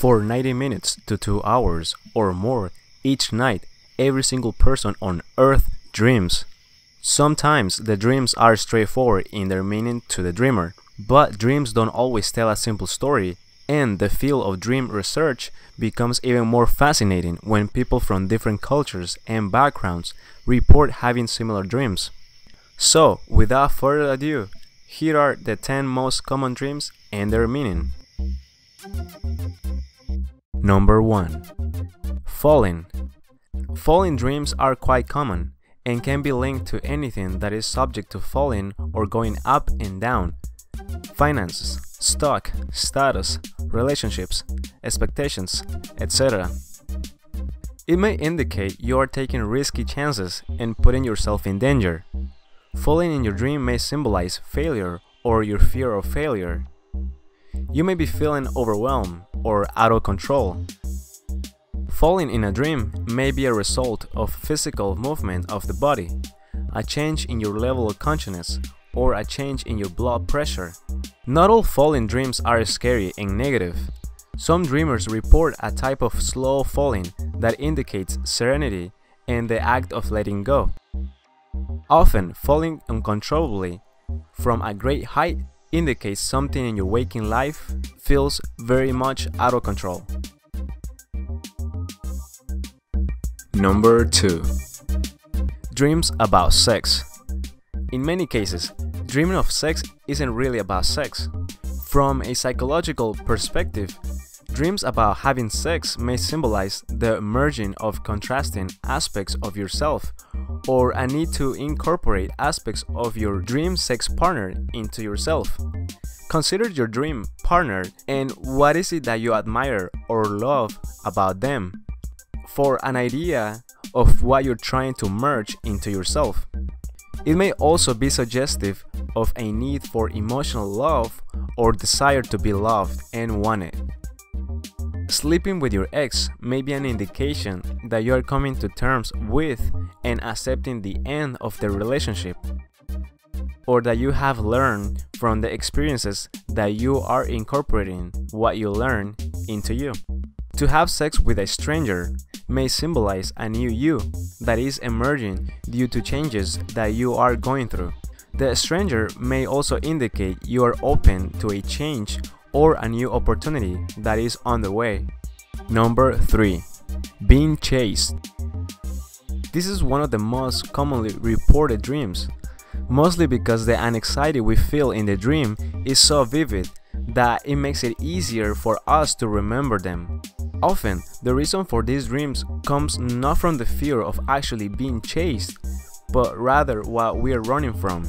For 90 minutes to 2 hours or more each night, every single person on Earth dreams. Sometimes the dreams are straightforward in their meaning to the dreamer, but dreams don't always tell a simple story, and the field of dream research becomes even more fascinating when people from different cultures and backgrounds report having similar dreams. So, without further ado, here are the 10 most common dreams and their meaning. Number 1. Falling. Falling dreams are quite common and can be linked to anything that is subject to falling or going up and down. Finances, stock, status, relationships, expectations, etc. It may indicate you are taking risky chances and putting yourself in danger. Falling in your dream may symbolize failure or your fear of failure. You may be feeling overwhelmed or out of control. Falling in a dream may be a result of physical movement of the body, a change in your level of consciousness, or a change in your blood pressure. Not all falling dreams are scary and negative. Some dreamers report a type of slow falling that indicates serenity and the act of letting go. Often, falling uncontrollably from a great height indicates something in your waking life feels very much out of control. Number 2. Dreams about sex. In many cases, dreaming of sex isn't really about sex. From a psychological perspective, dreams about having sex may symbolize the merging of contrasting aspects of yourself or a need to incorporate aspects of your dream sex partner into yourself. Consider your dream partner and what is it that you admire or love about them for an idea of what you're trying to merge into yourself. It may also be suggestive of a need for emotional love or desire to be loved and wanted. Sleeping with your ex may be an indication that you are coming to terms with and accepting the end of the relationship, or that you have learned from the experiences that you are incorporating what you learned into you. To have sex with a stranger may symbolize a new you that is emerging due to changes that you are going through. The stranger may also indicate you are open to a change or a new opportunity that is on the way. Number 3. Being chased. This is one of the most commonly reported dreams, mostly because the anxiety we feel in the dream is so vivid that it makes it easier for us to remember them. Often, the reason for these dreams comes not from the fear of actually being chased, but rather what we are running from.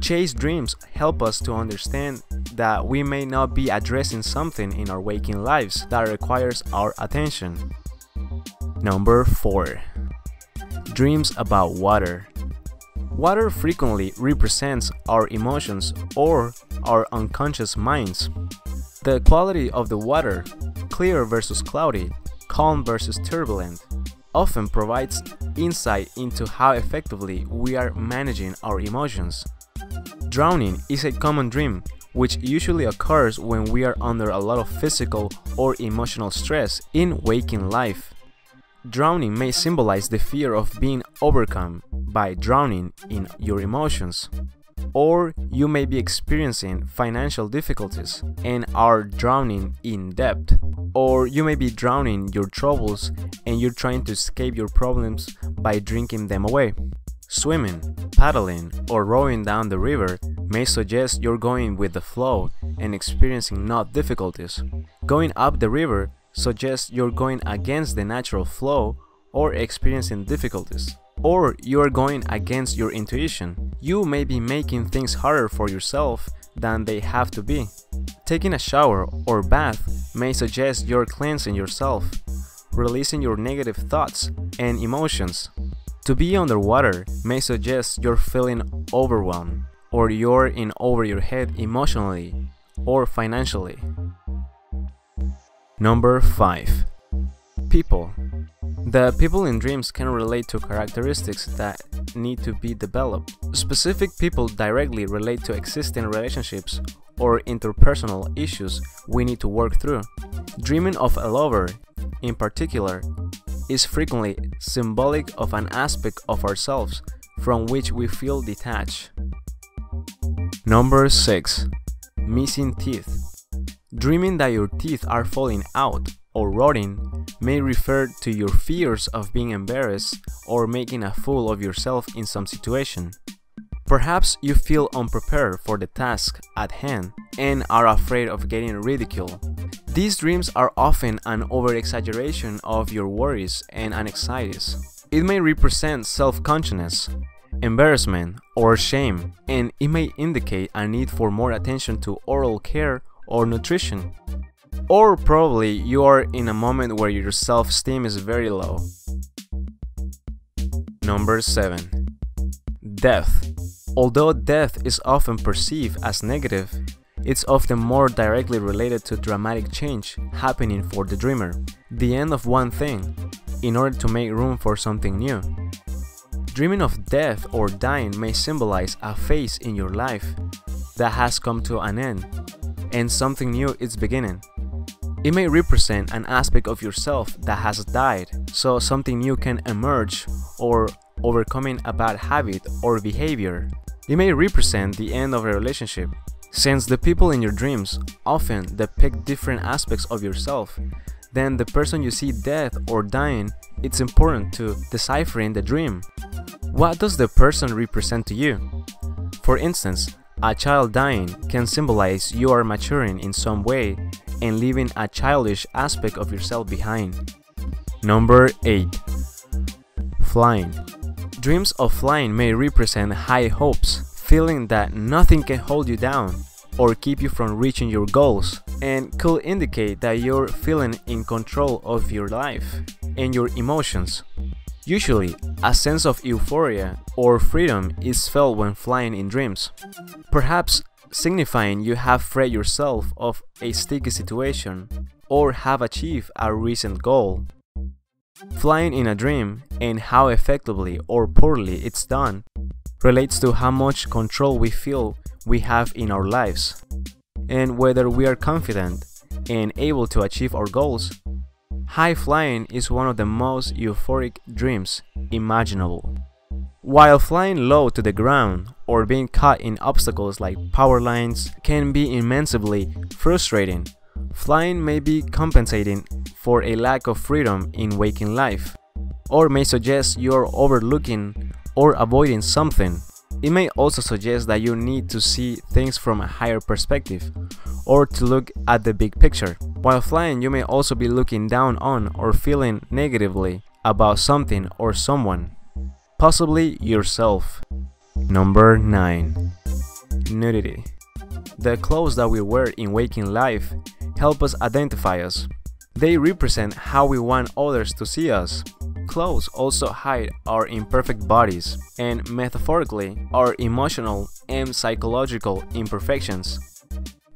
Chase dreams help us to understand that we may not be addressing something in our waking lives that requires our attention. Number 4. Dreams about water. Water frequently represents our emotions or our unconscious minds. The quality of the water, clear versus cloudy, calm versus turbulent, often provides insight into how effectively we are managing our emotions. Drowning is a common dream, which usually occurs when we are under a lot of physical or emotional stress in waking life. Drowning may symbolize the fear of being overcome by drowning in your emotions. Or you may be experiencing financial difficulties and are drowning in debt. Or you may be drowning your troubles and you're trying to escape your problems by drinking them away. Swimming, paddling, or rowing down the river may suggest you're going with the flow and experiencing no difficulties. Going up the river suggests you're going against the natural flow or experiencing difficulties. Or you are going against your intuition. You may be making things harder for yourself than they have to be. Taking a shower or bath may suggest you're cleansing yourself, releasing your negative thoughts and emotions. To be underwater may suggest you're feeling overwhelmed, or you're in over your head emotionally or financially. Number 5. People. The people in dreams can relate to characteristics that need to be developed. Specific people directly relate to existing relationships or interpersonal issues we need to work through. Dreaming of a lover, in particular, is frequently symbolic of an aspect of ourselves from which we feel detached. Number 6. Missing teeth. Dreaming that your teeth are falling out or rotting may refer to your fears of being embarrassed or making a fool of yourself in some situation. Perhaps you feel unprepared for the task at hand and are afraid of getting ridiculed. These dreams are often an over-exaggeration of your worries and anxieties. It may represent self-consciousness, embarrassment, or shame, and it may indicate a need for more attention to oral care or nutrition. Or probably you are in a moment where your self-esteem is very low. Number 7. Death. Although death is often perceived as negative, it's often more directly related to dramatic change happening for the dreamer, the end of one thing, in order to make room for something new. Dreaming of death or dying may symbolize a phase in your life that has come to an end, and something new is beginning. It may represent an aspect of yourself that has died, so something new can emerge, or overcoming a bad habit or behavior. It may represent the end of a relationship. Since the people in your dreams often depict different aspects of yourself than the person you see dead or dying, it's important to deciphering the dream. What does the person represent to you? For instance, a child dying can symbolize you are maturing in some way and leaving a childish aspect of yourself behind. Number 8. Flying. Dreams of flying may represent high hopes, feeling that nothing can hold you down or keep you from reaching your goals, and could indicate that you're feeling in control of your life and your emotions. Usually, a sense of euphoria or freedom is felt when flying in dreams, perhaps signifying you have freed yourself of a sticky situation or have achieved a recent goal. Flying in a dream and how effectively or poorly it's done relates to how much control we feel we have in our lives, and whether we are confident and able to achieve our goals. High flying is one of the most euphoric dreams imaginable. While flying low to the ground or being caught in obstacles like power lines can be immensely frustrating, flying may be compensating for a lack of freedom in waking life, or may suggest you are overlooking or avoiding something. It may also suggest that you need to see things from a higher perspective or to look at the big picture. While flying, you may also be looking down on or feeling negatively about something or someone, possibly yourself. Number 9. Nudity. The clothes that we wear in waking life help us identify us. They represent how we want others to see us. Clothes also hide our imperfect bodies and, metaphorically, our emotional and psychological imperfections.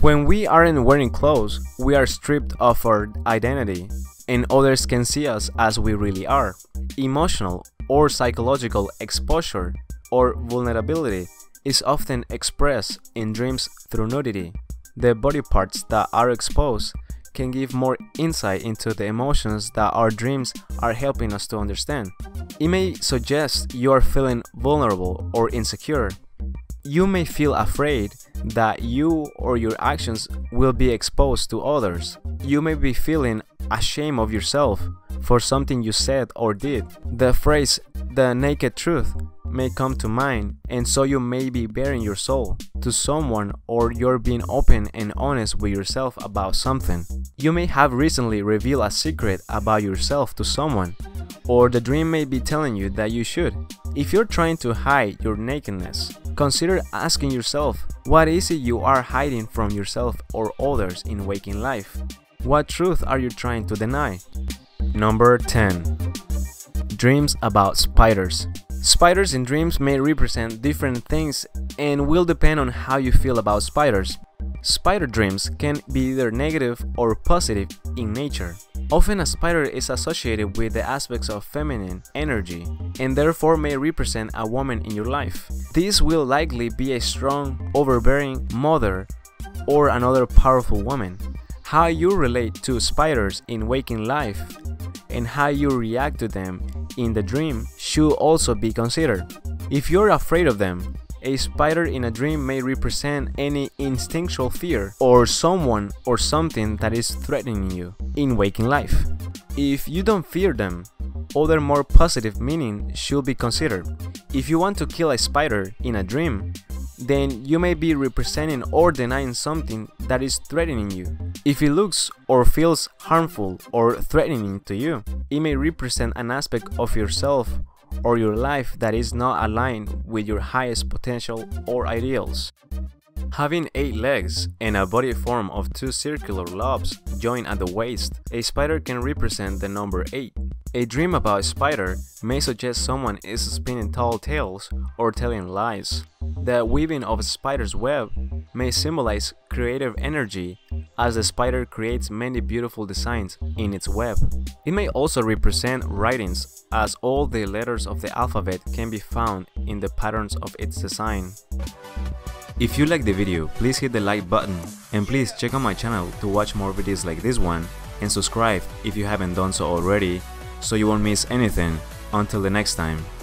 When we aren't wearing clothes, we are stripped of our identity, and others can see us as we really are. Emotional or psychological exposure or vulnerability is often expressed in dreams through nudity. The body parts that are exposed can give more insight into the emotions that our dreams are helping us to understand. It may suggest you are feeling vulnerable or insecure. You may feel afraid that you or your actions will be exposed to others. You may be feeling ashamed of yourself for something you said or did. The phrase, "the naked truth," may come to mind, and so you may be bearing your soul to someone, or you're being open and honest with yourself about something. You may have recently revealed a secret about yourself to someone, or the dream may be telling you that you should. If you're trying to hide your nakedness, consider asking yourself, what is it you are hiding from yourself or others in waking life? What truth are you trying to deny? Number 10. Dreams about spiders. Spiders in dreams may represent different things and will depend on how you feel about spiders. Spider dreams can be either negative or positive in nature. Often a spider is associated with the aspects of feminine energy and therefore may represent a woman in your life. This will likely be a strong, overbearing mother or another powerful woman. how you relate to spiders in waking life and how you react to them in the dream should also be considered. If you're afraid of them, a spider in a dream may represent any instinctual fear or someone or something that is threatening you in waking life. If you don't fear them, other more positive meaning should be considered. If you want to kill a spider in a dream, then you may be representing or denying something that is threatening you. If it looks or feels harmful or threatening to you, it may represent an aspect of yourself or your life that is not aligned with your highest potential or ideals. Having 8 legs and a body form of 2 circular lobes joined at the waist, a spider can represent the number 8. A dream about a spider may suggest someone is spinning tall tales or telling lies. The weaving of a spider's web may symbolize creative energy, as the spider creates many beautiful designs in its web. It may also represent writings, as all the letters of the alphabet can be found in the patterns of its design. If you like the video, please hit the like button, and please check out my channel to watch more videos like this one, and subscribe if you haven't done so already, so you won't miss anything. Until the next time.